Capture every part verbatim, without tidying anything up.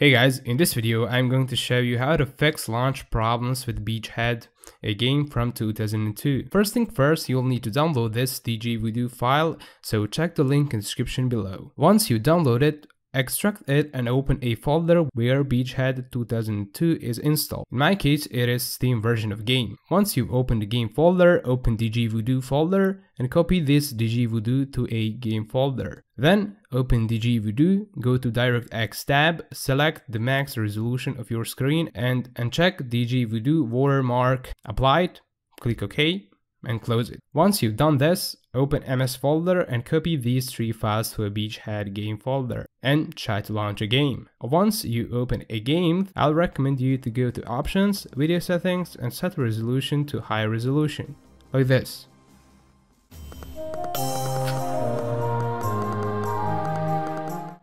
Hey guys, in this video I'm going to show you how to fix launch problems with Beachhead, a game from two thousand two. First thing first, you'll need to download this D G Voodoo file, so check the link in the description below. Once you download it, extract it and open a folder where Beachhead two thousand two is installed. In my case, it is Steam version of game. Once you've opened the game folder, open D G Voodoo folder and copy this D G Voodoo to a game folder. Then open D G Voodoo, go to DirectX tab, select the max resolution of your screen and uncheck D G Voodoo watermark applied, click OK and close it. Once you've done this, open M S folder and copy these three files to a Beachhead game folder and try to launch a game. Once you open a game, I'll recommend you to go to options, video settings and set resolution to high resolution, like this.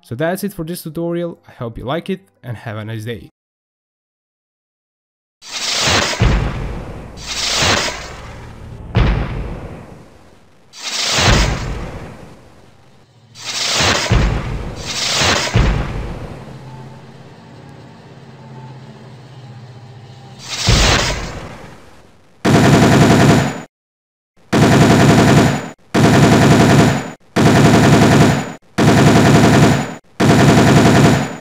So that's it for this tutorial, I hope you like it and have a nice day.